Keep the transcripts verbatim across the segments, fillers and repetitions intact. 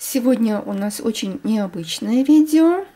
Сегодня у нас очень необычное видео.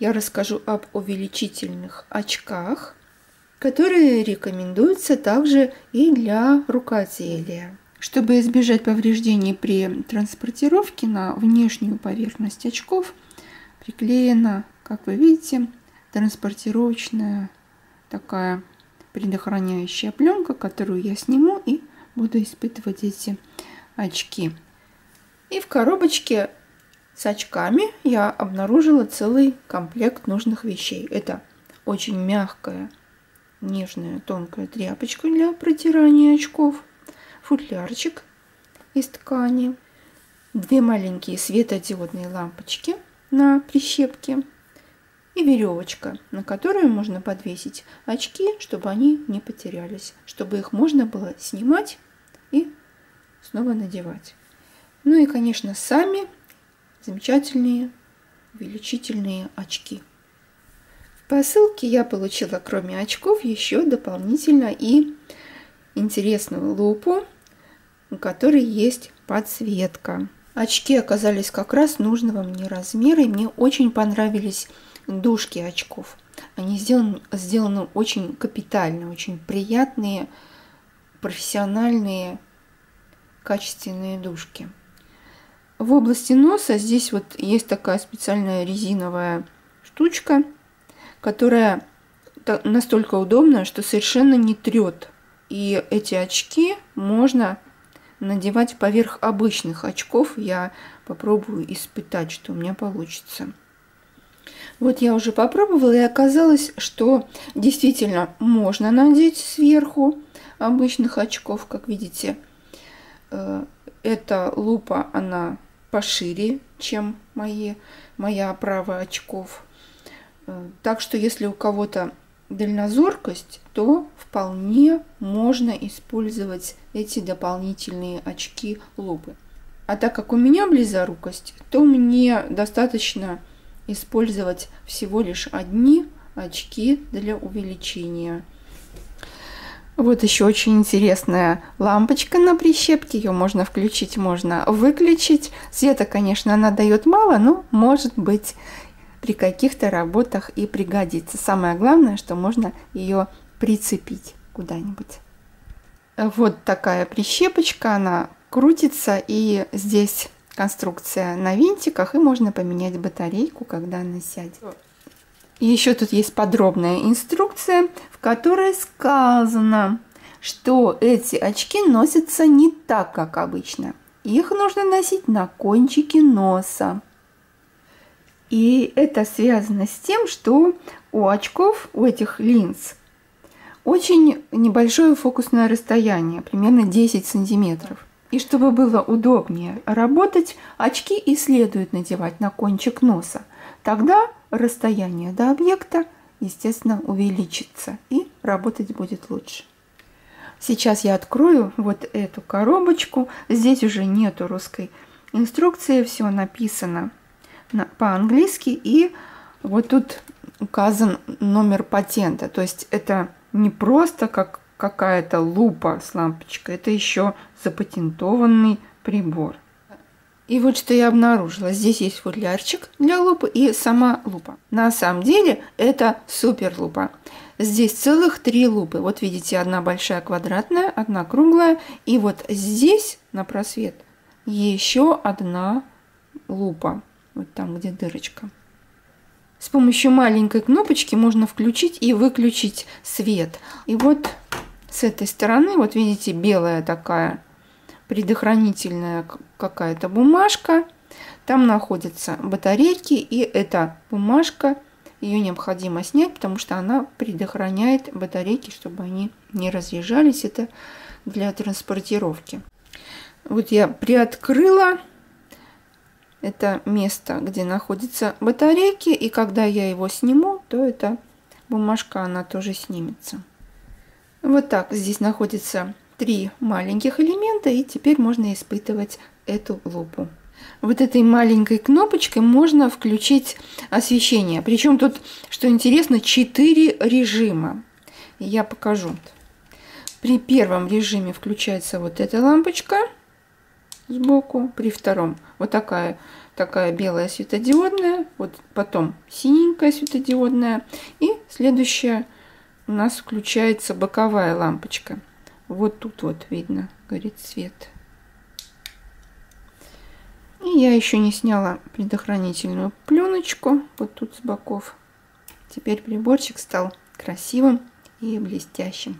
Я расскажу об увеличительных очках, которые рекомендуются также и для рукоделия. Чтобы избежать повреждений при транспортировке, на внешнюю поверхность очков приклеена, как вы видите, транспортировочная такая предохраняющая пленка, которую я сниму и буду испытывать эти очки. И в коробочке с очками я обнаружила целый комплект нужных вещей. Это очень мягкая, нежная, тонкая тряпочка для протирания очков, футлярчик из ткани, две маленькие светодиодные лампочки на прищепке и веревочка, на которую можно подвесить очки, чтобы они не потерялись, чтобы их можно было снимать и снова надевать. Ну и, конечно, сами замечательные увеличительные очки. В посылке я получила, кроме очков, еще дополнительно и интересную лупу, у которой есть подсветка. Очки оказались как раз нужного мне размера, и мне очень понравились дужки очков. Они сделаны, сделаны очень капитально, очень приятные, профессиональные, качественные дужки. В области носа здесь вот есть такая специальная резиновая штучка, которая настолько удобна, что совершенно не трет. И эти очки можно надевать поверх обычных очков. Я попробую испытать, что у меня получится. Вот я уже попробовала, и оказалось, что действительно можно надеть сверху обычных очков. Как видите, эта лупа, она пошире, чем мои, моя оправа очков. Так что если у кого-то дальнозоркость, то вполне можно использовать эти дополнительные очки лупы. А так как у меня близорукость, то мне достаточно использовать всего лишь одни очки для увеличения. Вот еще очень интересная лампочка на прищепке. Ее можно включить, можно выключить. Света, конечно, она дает мало, но может быть при каких-то работах и пригодится. Самое главное, что можно ее прицепить куда-нибудь. Вот такая прищепочка, она крутится, и здесь конструкция на винтиках, и можно поменять батарейку, когда она сядет. И еще тут есть подробная инструкция, в которой сказано, что эти очки носятся не так, как обычно. Их нужно носить на кончике носа. И это связано с тем, что у очков, у этих линз, очень небольшое фокусное расстояние, примерно десять сантиметров. И чтобы было удобнее работать, очки и следует надевать на кончик носа. Тогда расстояние до объекта, естественно, увеличится и работать будет лучше. Сейчас я открою вот эту коробочку. Здесь уже нету русской инструкции, все написано по-английски, и вот тут указан номер патента. То есть это не просто как какая-то лупа с лампочкой, это еще запатентованный прибор. И вот что я обнаружила. Здесь есть футлярчик для лупы и сама лупа. На самом деле это супер лупа. Здесь целых три лупы. Вот видите, одна большая квадратная, одна круглая. И вот здесь на просвет еще одна лупа. Вот там, где дырочка. С помощью маленькой кнопочки можно включить и выключить свет. И вот с этой стороны, вот видите, белая такая предохранительная какая-то бумажка. Там находятся батарейки, и эта бумажка, ее необходимо снять, потому что она предохраняет батарейки, чтобы они не разъезжались. Это для транспортировки. Вот я приоткрыла это место, где находятся батарейки, и когда я его сниму, то эта бумажка, она тоже снимется. Вот так здесь находится три маленьких элемента, и теперь можно испытывать эту лупу. Вот этой маленькой кнопочкой можно включить освещение. Причем тут, что интересно, четыре режима. Я покажу. При первом режиме включается вот эта лампочка. сбоку, при втором вот такая, такая белая светодиодная, вот потом синенькая светодиодная, и следующая у нас включается боковая лампочка. Вот тут вот видно, горит свет. И я еще не сняла предохранительную пленочку вот тут с боков. Теперь приборчик стал красивым и блестящим.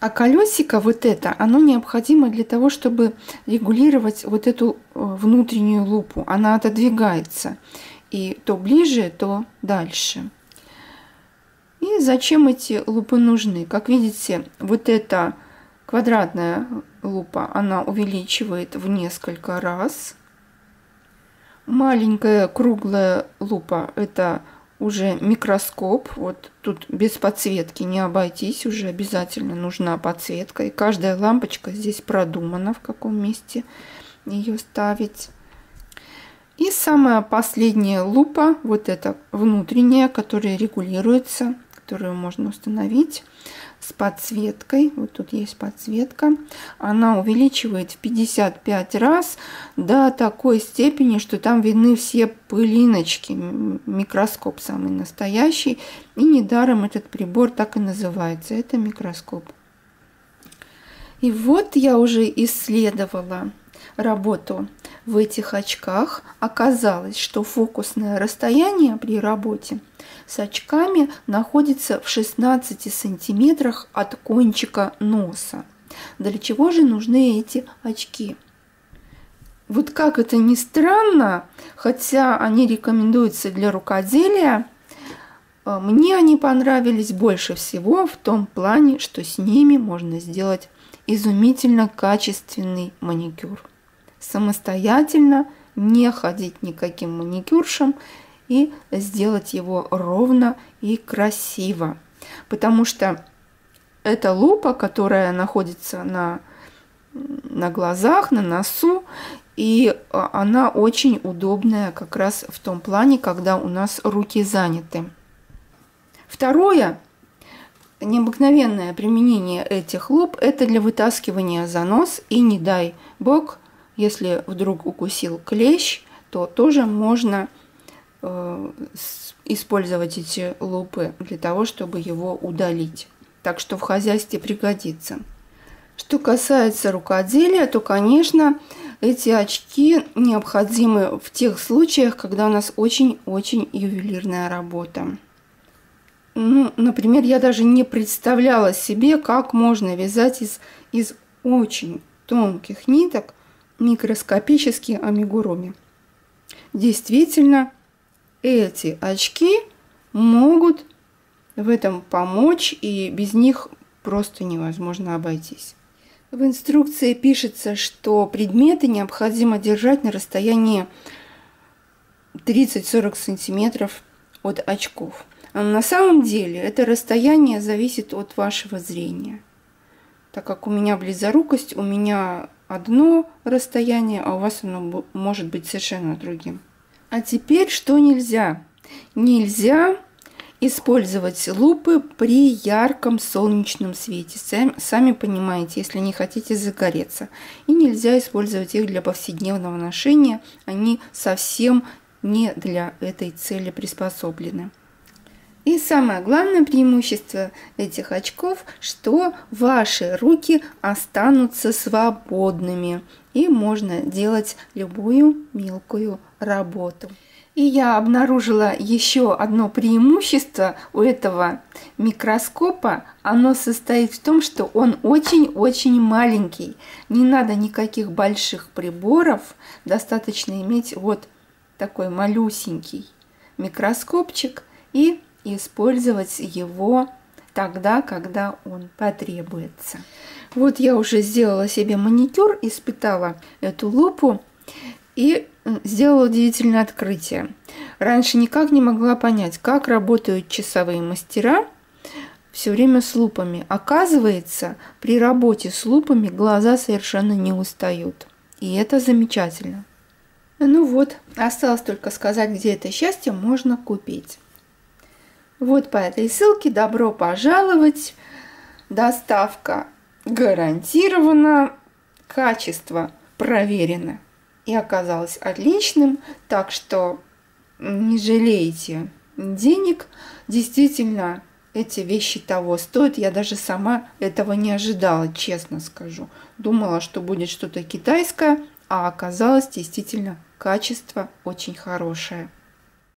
А колесико вот это, оно необходимо для того, чтобы регулировать вот эту внутреннюю лупу. Она отодвигается. И то ближе, то дальше. И зачем эти лупы нужны? Как видите, вот эта квадратная лупа, она увеличивает в несколько раз. Маленькая круглая лупа – это уже микроскоп. Вот тут без подсветки не обойтись, уже обязательно нужна подсветка. И каждая лампочка здесь продумана, в каком месте ее ставить. И самая последняя лупа, вот эта внутренняя, которая регулируется, которую можно установить с подсветкой. Вот тут есть подсветка. Она увеличивает в пятьдесят пять раз до такой степени, что там видны все пылиночки. Микроскоп самый настоящий. И недаром этот прибор так и называется. Это микроскоп. И вот я уже исследовала работу в этих очках. Оказалось, что фокусное расстояние при работе с очками находится в шестнадцати сантиметрах от кончика носа. Для чего же нужны эти очки? Вот как это ни странно, хотя они рекомендуются для рукоделия, мне они понравились больше всего в том плане, что с ними можно сделать изумительно качественный маникюр. Самостоятельно, не ходить никаким маникюршем и сделать его ровно и красиво. Потому что эта лупа, которая находится на, на глазах, на носу, и она очень удобная как раз в том плане, когда у нас руки заняты. Второе необыкновенное применение этих луп – это для вытаскивания за нос. И не дай бог, если вдруг укусил клещ, то тоже можно э, использовать эти лупы для того, чтобы его удалить. Так что в хозяйстве пригодится. Что касается рукоделия, то, конечно, эти очки необходимы в тех случаях, когда у нас очень-очень ювелирная работа. Ну, например, я даже не представляла себе, как можно вязать из, из очень тонких ниток микроскопические амигуруми. Действительно, эти очки могут в этом помочь, и без них просто невозможно обойтись. В инструкции пишется, что предметы необходимо держать на расстоянии тридцать-сорок сантиметров от очков. На самом деле это расстояние зависит от вашего зрения. Так как у меня близорукость, у меня одно расстояние, а у вас оно может быть совершенно другим. А теперь что нельзя? Нельзя использовать лупы при ярком солнечном свете. Сами понимаете, если не хотите загореться. И нельзя использовать их для повседневного ношения. Они совсем не для этой цели приспособлены. И самое главное преимущество этих очков, что ваши руки останутся свободными, и можно делать любую мелкую работу. И я обнаружила еще одно преимущество у этого микроскопа. Оно состоит в том, что он очень-очень маленький. Не надо никаких больших приборов, достаточно иметь вот такой малюсенький микроскопчик и использовать его тогда, когда он потребуется. Вот я уже сделала себе маникюр, испытала эту лупу и сделала удивительное открытие. Раньше никак не могла понять, как работают часовые мастера все время с лупами. Оказывается, при работе с лупами глаза совершенно не устают. И это замечательно. Ну вот, осталось только сказать, где это счастье можно купить. Вот по этой ссылке добро пожаловать. Доставка гарантирована. Качество проверено и оказалось отличным, так что не жалейте денег, действительно эти вещи того стоят. Я даже сама этого не ожидала, честно скажу. Думала, что будет что-то китайское, а оказалось действительно качество очень хорошее.